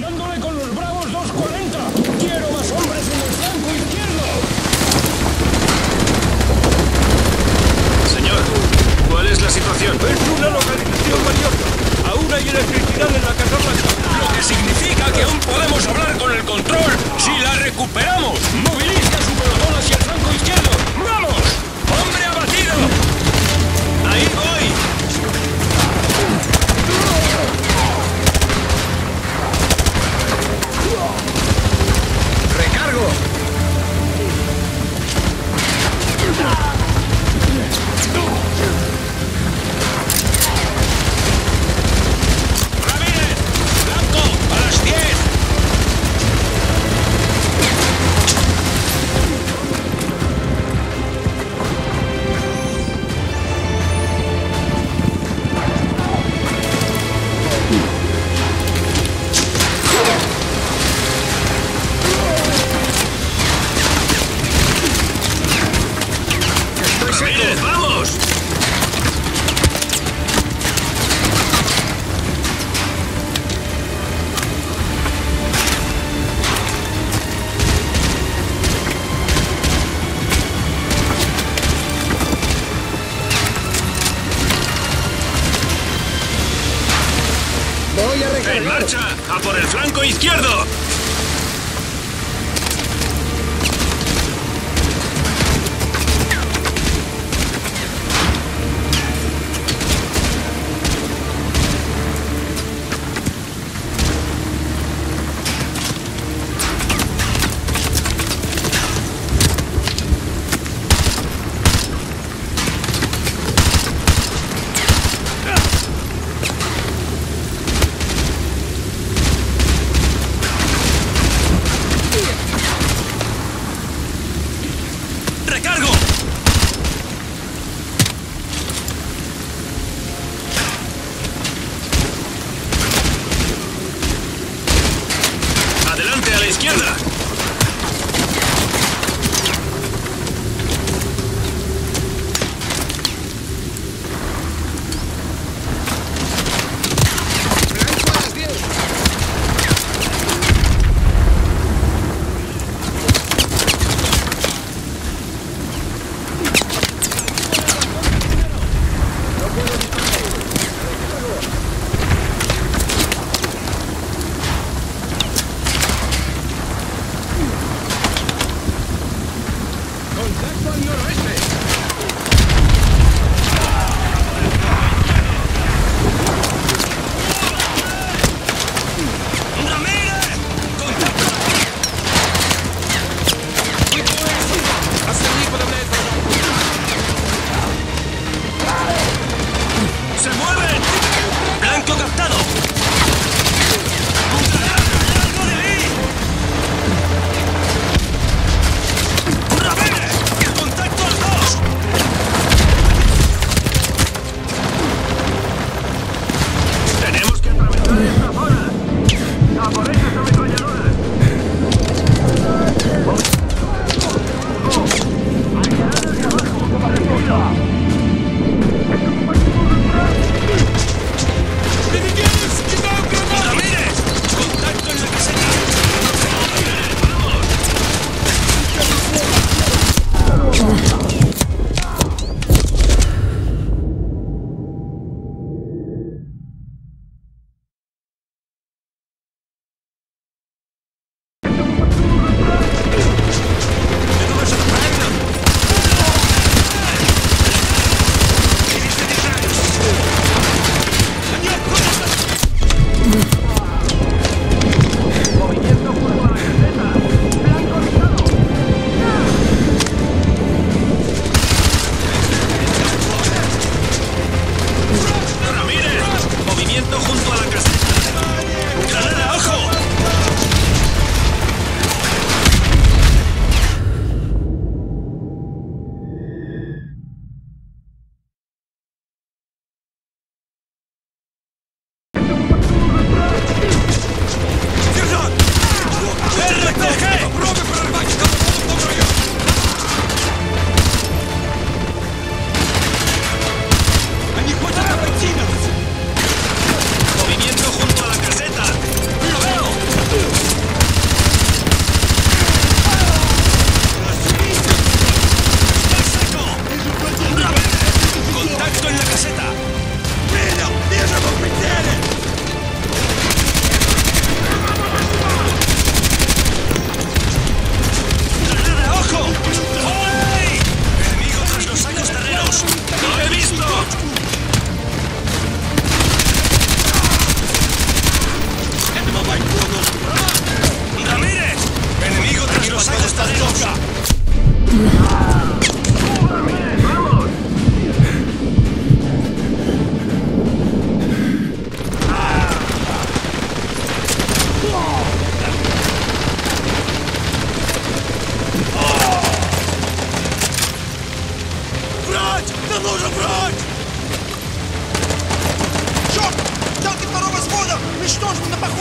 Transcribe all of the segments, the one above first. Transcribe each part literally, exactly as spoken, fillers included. dándole con los bravos dos cuarenta. Quiero más hombres en el flanco izquierdo. Señor, ¿cuál es la situación? Es una localización mayor. Aún hay electricidad en la Casa Blanca, lo que significa que aún podemos hablar con el control si la recuperamos. Moviliza su pelotón hacia el flanco izquierdo. ¡Vamos! ¡Hombre abatido! ¡Ahí voy!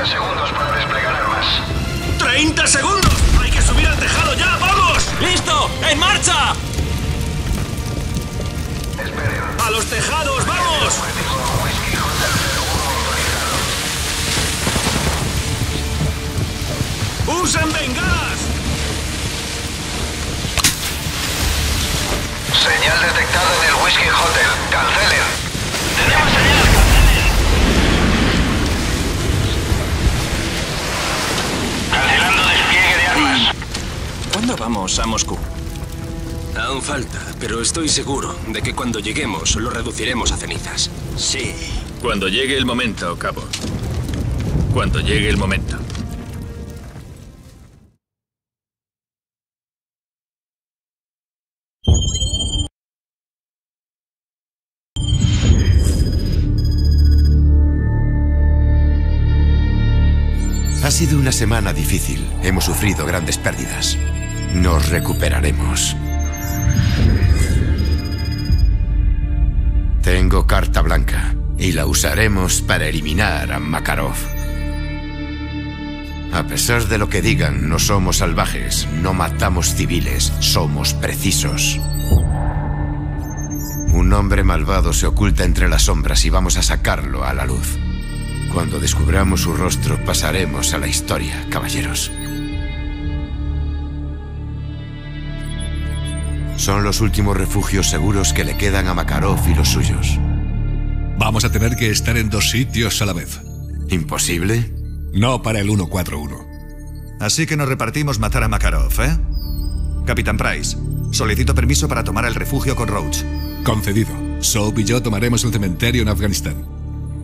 treinta segundos para desplegar armas. ¡treinta segundos! ¡Hay que subir al tejado ya! ¡Vamos! ¡Listo! ¡En marcha! Esperen. ¡A los tejados! ¡Vamos! ¡Usen bengalas! Señal detectada en el Whiskey Hotel. ¡Cancelen! ¡Tenemos señal! ¡Cancelen! Cancelando despliegue de armas. ¿Cuándo vamos a Moscú? Aún falta, pero estoy seguro de que cuando lleguemos lo reduciremos a cenizas. Sí. Cuando llegue el momento, cabo. Cuando llegue el momento. Ha sido una semana difícil. Hemos sufrido grandes pérdidas. Nos recuperaremos. Tengo carta blanca y la usaremos para eliminar a Makarov. A pesar de lo que digan, no somos salvajes, no matamos civiles, somos precisos. Un hombre malvado se oculta entre las sombras y vamos a sacarlo a la luz. Cuando descubramos su rostro, pasaremos a la historia, caballeros. Son los últimos refugios seguros que le quedan a Makarov y los suyos. Vamos a tener que estar en dos sitios a la vez. ¿Imposible? No para el uno cuatro uno. Así que nos repartimos matar a Makarov, ¿eh? Capitán Price, solicito permiso para tomar el refugio con Roach. Concedido. Soap y yo tomaremos el cementerio en Afganistán.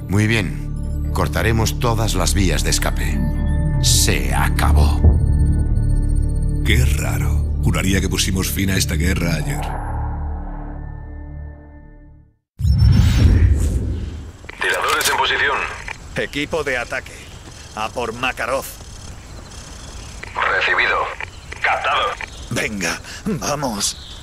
Muy bien. Cortaremos todas las vías de escape. Se acabó. Qué raro. Juraría que pusimos fin a esta guerra ayer. Tiradores en posición. Equipo de ataque. A por Makarov. Recibido. Captado. Venga, vamos.